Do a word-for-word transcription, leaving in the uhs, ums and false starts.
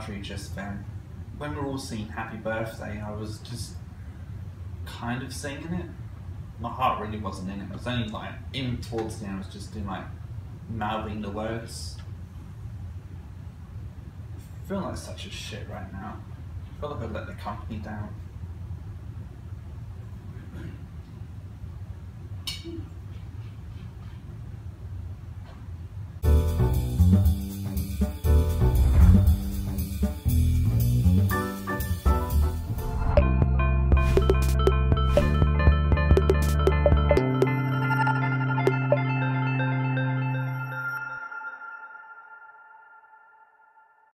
country just then. When we were all singing Happy Birthday, I was just kind of singing it. My heart really wasn't in it. I was only like, in towards the end, I was just doing like, mouthing the words. I feel like such a shit right now. I feel like I've let the company down.